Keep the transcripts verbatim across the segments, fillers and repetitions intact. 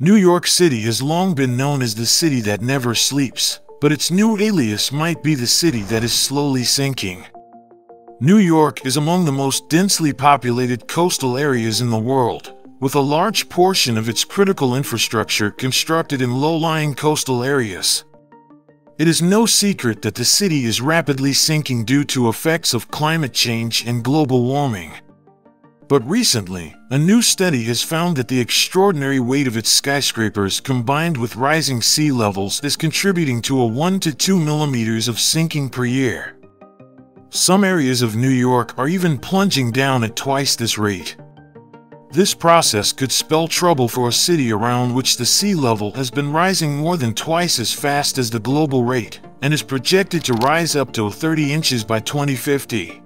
New York City has long been known as the city that never sleeps, but its new alias might be the city that is slowly sinking. New York is among the most densely populated coastal areas in the world, with a large portion of its critical infrastructure constructed in low-lying coastal areas. It is no secret that the city is rapidly sinking due to effects of climate change and global warming. But recently, a new study has found that the extraordinary weight of its skyscrapers combined with rising sea levels is contributing to a one to two millimeters of sinking per year. Some areas of New York are even plunging down at twice this rate. This process could spell trouble for a city around which the sea level has been rising more than twice as fast as the global rate, and is projected to rise up to thirty inches by twenty fifty.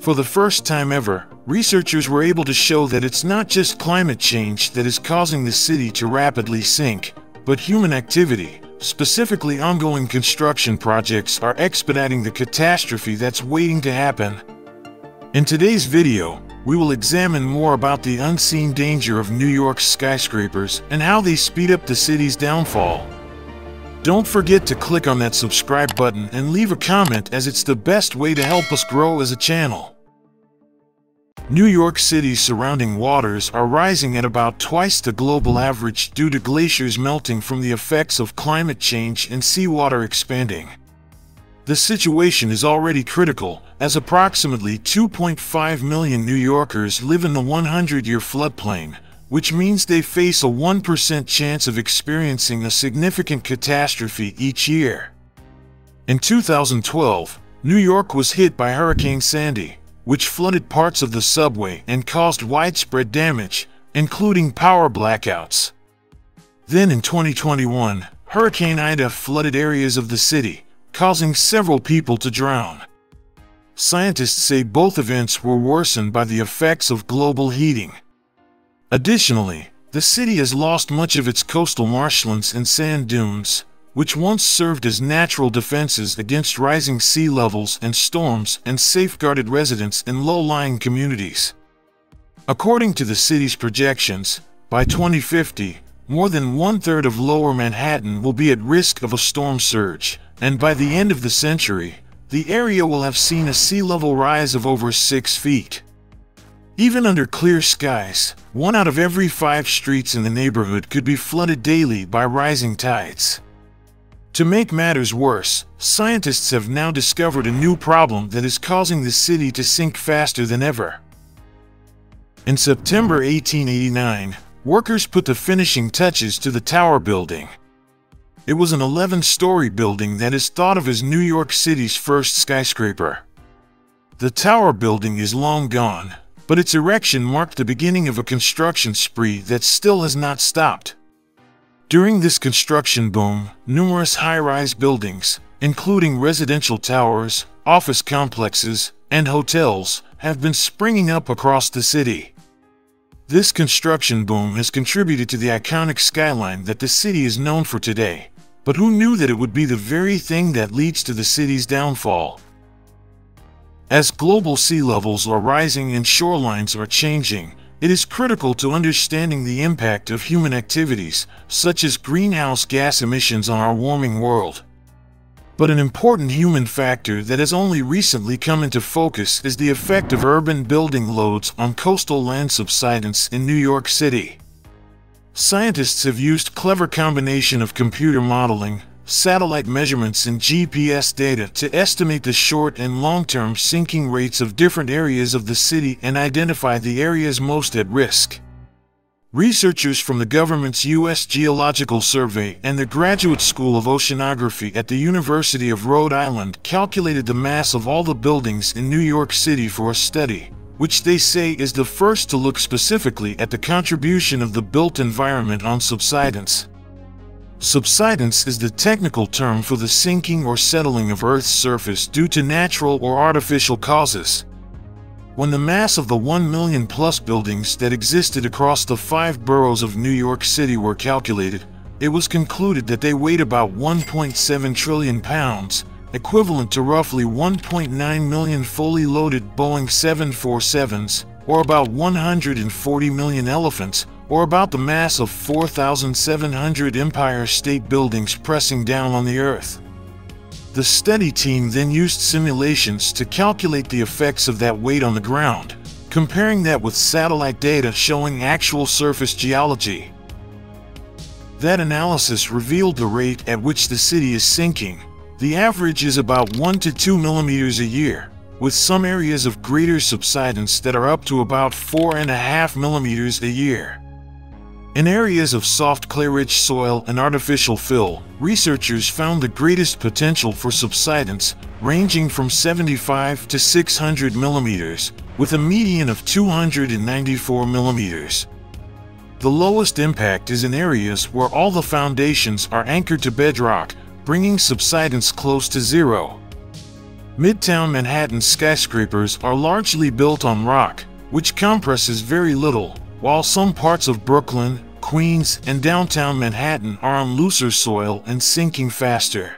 For the first time ever, researchers were able to show that it's not just climate change that is causing the city to rapidly sink, but human activity, specifically ongoing construction projects, are expediting the catastrophe that's waiting to happen. In today's video, we will examine more about the unseen danger of New York's skyscrapers and how they speed up the city's downfall. Don't forget to click on that subscribe button and leave a comment, as it's the best way to help us grow as a channel. New York City's surrounding waters are rising at about twice the global average due to glaciers melting from the effects of climate change and seawater expanding. The situation is already critical, as approximately two point five million New Yorkers live in the one hundred year floodplain, which means they face a one percent chance of experiencing a significant catastrophe each year. In two thousand twelve, New York was hit by Hurricane Sandy, which flooded parts of the subway and caused widespread damage, including power blackouts. Then in twenty twenty-one, Hurricane Ida flooded areas of the city, causing several people to drown. Scientists say both events were worsened by the effects of global heating. Additionally, the city has lost much of its coastal marshlands and sand dunes, which once served as natural defenses against rising sea levels and storms and safeguarded residents in low-lying communities. According to the city's projections, by twenty fifty, more than one-third of Lower Manhattan will be at risk of a storm surge, and by the end of the century, the area will have seen a sea level rise of over six feet. Even under clear skies, one out of every five streets in the neighborhood could be flooded daily by rising tides. To make matters worse, scientists have now discovered a new problem that is causing the city to sink faster than ever. In September eighteen eighty-nine, workers put the finishing touches to the Tower building. It was an eleven story building that is thought of as New York City's first skyscraper. The Tower building is long gone, but its erection marked the beginning of a construction spree that still has not stopped. During this construction boom, numerous high-rise buildings, including residential towers, office complexes, and hotels, have been springing up across the city. This construction boom has contributed to the iconic skyline that the city is known for today, but who knew that it would be the very thing that leads to the city's downfall? As global sea levels are rising and shorelines are changing, it is critical to understanding the impact of human activities, such as greenhouse gas emissions, on our warming world. But an important human factor that has only recently come into focus is the effect of urban building loads on coastal land subsidence in New York City. Scientists have used a clever combination of computer modeling, satellite measurements, and G P S data to estimate the short and long-term sinking rates of different areas of the city and identify the areas most at risk. Researchers from the government's U S Geological Survey and the Graduate School of Oceanography at the University of Rhode Island calculated the mass of all the buildings in New York City for a study, which they say is the first to look specifically at the contribution of the built environment on subsidence. Subsidence is the technical term for the sinking or settling of Earth's surface due to natural or artificial causes. When the mass of the one million plus buildings that existed across the five boroughs of New York City were calculated, it was concluded that they weighed about one point seven trillion pounds, equivalent to roughly one point nine million fully loaded Boeing seven forty-sevens, or about one hundred forty million elephants, or about the mass of four thousand seven hundred Empire State Buildings pressing down on the Earth. The study team then used simulations to calculate the effects of that weight on the ground, comparing that with satellite data showing actual surface geology. That analysis revealed the rate at which the city is sinking. The average is about one to two millimeters a year, with some areas of greater subsidence that are up to about four point five millimeters a year. In areas of soft clay-rich soil and artificial fill, researchers found the greatest potential for subsidence, ranging from seventy-five to six hundred millimeters, with a median of two hundred ninety-four millimeters. The lowest impact is in areas where all the foundations are anchored to bedrock, bringing subsidence close to zero. Midtown Manhattan skyscrapers are largely built on rock, which compresses very little, while some parts of Brooklyn, Queens, and downtown Manhattan are on looser soil and sinking faster.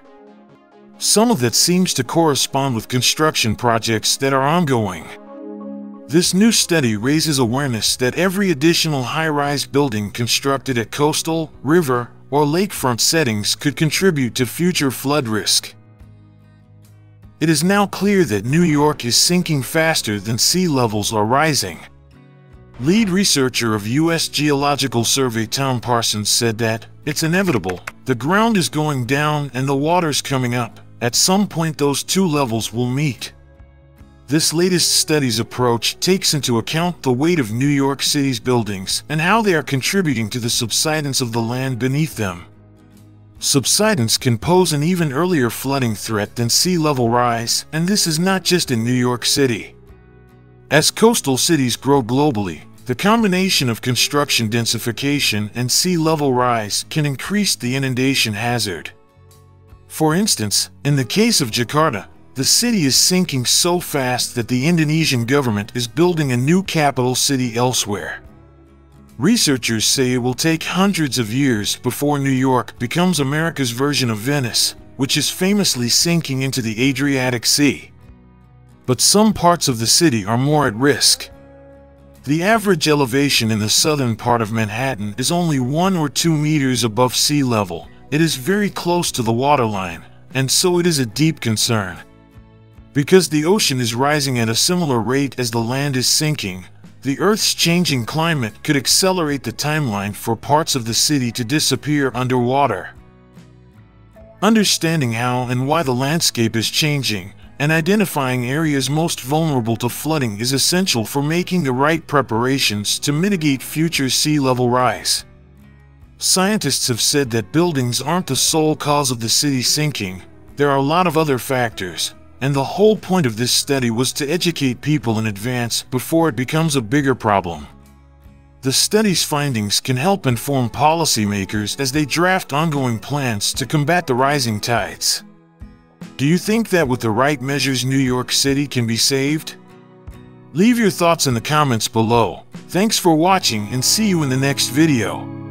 Some of that seems to correspond with construction projects that are ongoing. This new study raises awareness that every additional high-rise building constructed at coastal, river, or lakefront settings could contribute to future flood risk. It is now clear that New York is sinking faster than sea levels are rising. Lead researcher of U S Geological Survey Tom Parsons said that, "It's inevitable. The ground is going down and the water's coming up. At some point those two levels will meet." This latest study's approach takes into account the weight of New York City's buildings and how they are contributing to the subsidence of the land beneath them. Subsidence can pose an even earlier flooding threat than sea level rise, and this is not just in New York City. As coastal cities grow globally, the combination of construction densification and sea level rise can increase the inundation hazard. For instance, in the case of Jakarta, the city is sinking so fast that the Indonesian government is building a new capital city elsewhere. Researchers say it will take hundreds of years before New York becomes America's version of Venice, which is famously sinking into the Adriatic Sea. But some parts of the city are more at risk. The average elevation in the southern part of Manhattan is only one or two meters above sea level. It is very close to the waterline, and so it is a deep concern. Because the ocean is rising at a similar rate as the land is sinking, the Earth's changing climate could accelerate the timeline for parts of the city to disappear underwater. Understanding how and why the landscape is changing and identifying areas most vulnerable to flooding is essential for making the right preparations to mitigate future sea level rise. Scientists have said that buildings aren't the sole cause of the city sinking. There are a lot of other factors. And the whole point of this study was to educate people in advance before it becomes a bigger problem. The study's findings can help inform policymakers as they draft ongoing plans to combat the rising tides. Do you think that with the right measures New York City can be saved? Leave your thoughts in the comments below. Thanks for watching and see you in the next video.